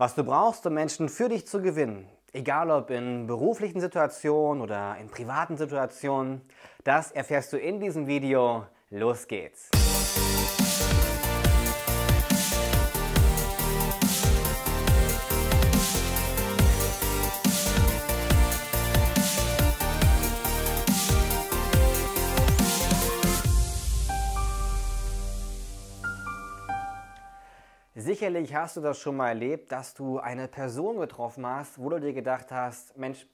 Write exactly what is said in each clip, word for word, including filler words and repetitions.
Was du brauchst, um Menschen für dich zu gewinnen, egal ob in beruflichen Situationen oder in privaten Situationen, das erfährst du in diesem Video. Los geht's! Sicherlich hast du das schon mal erlebt, dass du eine Person getroffen hast, wo du dir gedacht hast, Mensch,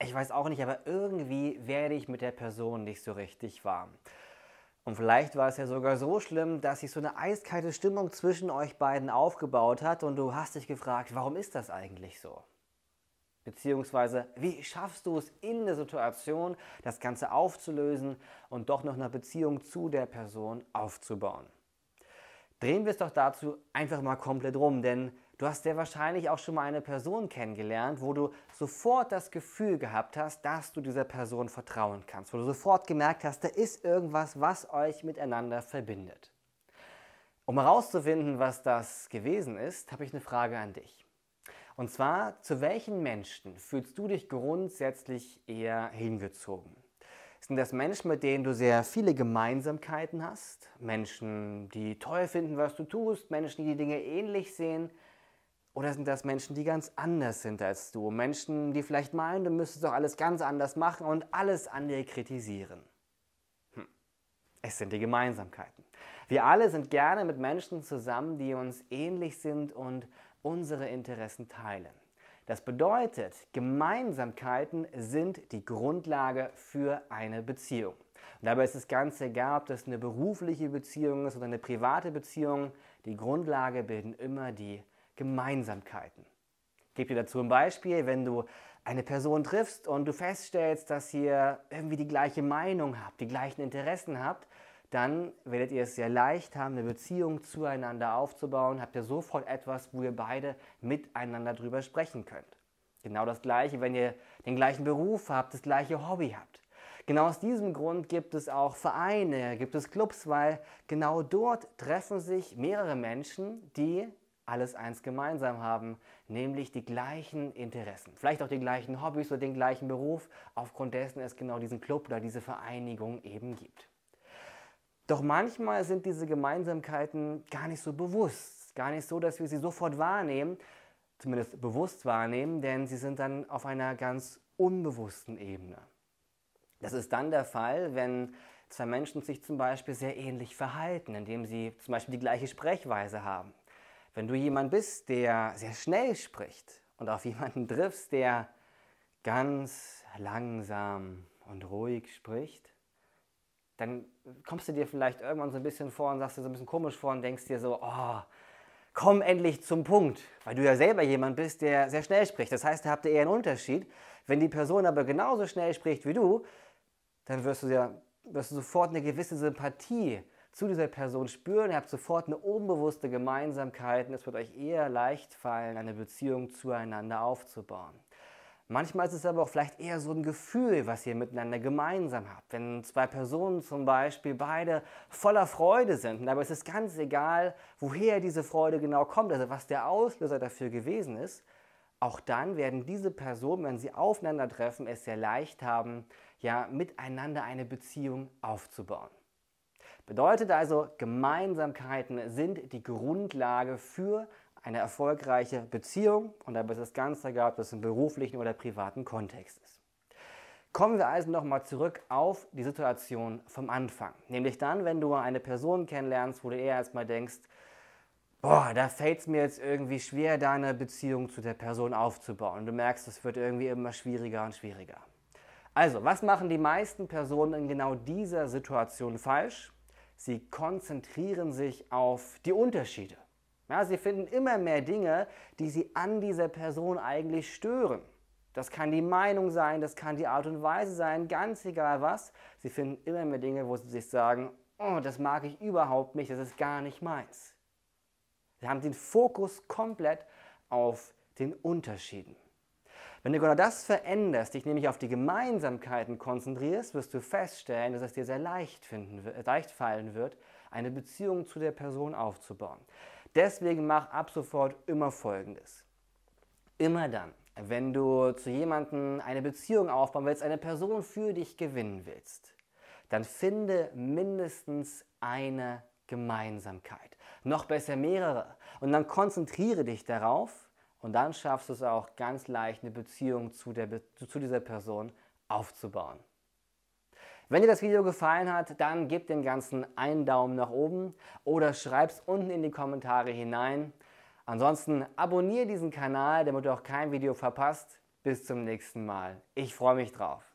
ich weiß auch nicht, aber irgendwie werde ich mit der Person nicht so richtig warm. Und vielleicht war es ja sogar so schlimm, dass sich so eine eiskalte Stimmung zwischen euch beiden aufgebaut hat und du hast dich gefragt, warum ist das eigentlich so? Beziehungsweise, wie schaffst du es in der Situation, das Ganze aufzulösen und doch noch eine Beziehung zu der Person aufzubauen? Drehen wir es doch dazu einfach mal komplett rum, denn du hast sehr wahrscheinlich auch schon mal eine Person kennengelernt, wo du sofort das Gefühl gehabt hast, dass du dieser Person vertrauen kannst, wo du sofort gemerkt hast, da ist irgendwas, was euch miteinander verbindet. Um herauszufinden, was das gewesen ist, habe ich eine Frage an dich. Und zwar, zu welchen Menschen fühlst du dich grundsätzlich eher hingezogen? Sind das Menschen, mit denen du sehr viele Gemeinsamkeiten hast? Menschen, die toll finden, was du tust? Menschen, die die Dinge ähnlich sehen? Oder sind das Menschen, die ganz anders sind als du? Menschen, die vielleicht meinen, du müsstest doch alles ganz anders machen und alles an dir kritisieren? Hm. Es sind die Gemeinsamkeiten. Wir alle sind gerne mit Menschen zusammen, die uns ähnlich sind und unsere Interessen teilen. Das bedeutet, Gemeinsamkeiten sind die Grundlage für eine Beziehung. Und dabei ist es ganz egal, ob das eine berufliche Beziehung ist oder eine private Beziehung. Die Grundlage bilden immer die Gemeinsamkeiten. Ich gebe dir dazu ein Beispiel, wenn du eine Person triffst und du feststellst, dass ihr irgendwie die gleiche Meinung habt, die gleichen Interessen habt, dann werdet ihr es sehr leicht haben, eine Beziehung zueinander aufzubauen. Habt ihr sofort etwas, wo ihr beide miteinander drüber sprechen könnt. Genau das Gleiche, wenn ihr den gleichen Beruf habt, das gleiche Hobby habt. Genau aus diesem Grund gibt es auch Vereine, gibt es Clubs, weil genau dort treffen sich mehrere Menschen, die alles eins gemeinsam haben, nämlich die gleichen Interessen. Vielleicht auch die gleichen Hobbys oder den gleichen Beruf, aufgrund dessen es genau diesen Club oder diese Vereinigung eben gibt. Doch manchmal sind diese Gemeinsamkeiten gar nicht so bewusst, gar nicht so, dass wir sie sofort wahrnehmen, zumindest bewusst wahrnehmen, denn sie sind dann auf einer ganz unbewussten Ebene. Das ist dann der Fall, wenn zwei Menschen sich zum Beispiel sehr ähnlich verhalten, indem sie zum Beispiel die gleiche Sprechweise haben. Wenn du jemand bist, der sehr schnell spricht und auf jemanden triffst, der ganz langsam und ruhig spricht, dann kommst du dir vielleicht irgendwann so ein bisschen vor und sagst dir so ein bisschen komisch vor und denkst dir so, oh, komm endlich zum Punkt, weil du ja selber jemand bist, der sehr schnell spricht. Das heißt, da habt ihr eher einen Unterschied. Wenn die Person aber genauso schnell spricht wie du, dann wirst du, ja, wirst du sofort eine gewisse Sympathie zu dieser Person spüren. Ihr habt sofort eine unbewusste Gemeinsamkeit und es wird euch eher leicht fallen, eine Beziehung zueinander aufzubauen. Manchmal ist es aber auch vielleicht eher so ein Gefühl, was ihr miteinander gemeinsam habt. Wenn zwei Personen zum Beispiel beide voller Freude sind, aber es ist ganz egal, woher diese Freude genau kommt, also was der Auslöser dafür gewesen ist, auch dann werden diese Personen, wenn sie aufeinandertreffen, es sehr leicht haben, ja, miteinander eine Beziehung aufzubauen. Bedeutet also, Gemeinsamkeiten sind die Grundlage für eine erfolgreiche Beziehung und dabei ist es ganz egal, ob das im beruflichen oder privaten Kontext ist. Kommen wir also nochmal zurück auf die Situation vom Anfang. Nämlich dann, wenn du eine Person kennenlernst, wo du eher erstmal denkst, boah, da fällt es mir jetzt irgendwie schwer, da eine Beziehung zu der Person aufzubauen. Und du merkst, es wird irgendwie immer schwieriger und schwieriger. Also, was machen die meisten Personen in genau dieser Situation falsch? Sie konzentrieren sich auf die Unterschiede. Ja, sie finden immer mehr Dinge, die sie an dieser Person eigentlich stören. Das kann die Meinung sein, das kann die Art und Weise sein, ganz egal was. Sie finden immer mehr Dinge, wo sie sich sagen, oh, das mag ich überhaupt nicht, das ist gar nicht meins. Sie haben den Fokus komplett auf den Unterschieden. Wenn du genau das veränderst, dich nämlich auf die Gemeinsamkeiten konzentrierst, wirst du feststellen, dass es dir sehr leicht, finden, leicht fallen wird, eine Beziehung zu der Person aufzubauen. Deswegen mach ab sofort immer Folgendes. Immer dann, wenn du zu jemandem eine Beziehung aufbauen willst, eine Person für dich gewinnen willst, dann finde mindestens eine Gemeinsamkeit. Noch besser mehrere. Und dann konzentriere dich darauf und dann schaffst du es auch ganz leicht, eine Beziehung zu, der Be- zu dieser Person aufzubauen. Wenn dir das Video gefallen hat, dann gib dem Ganzen einen Daumen nach oben oder schreib's unten in die Kommentare hinein. Ansonsten abonniere diesen Kanal, damit du auch kein Video verpasst. Bis zum nächsten Mal. Ich freue mich drauf.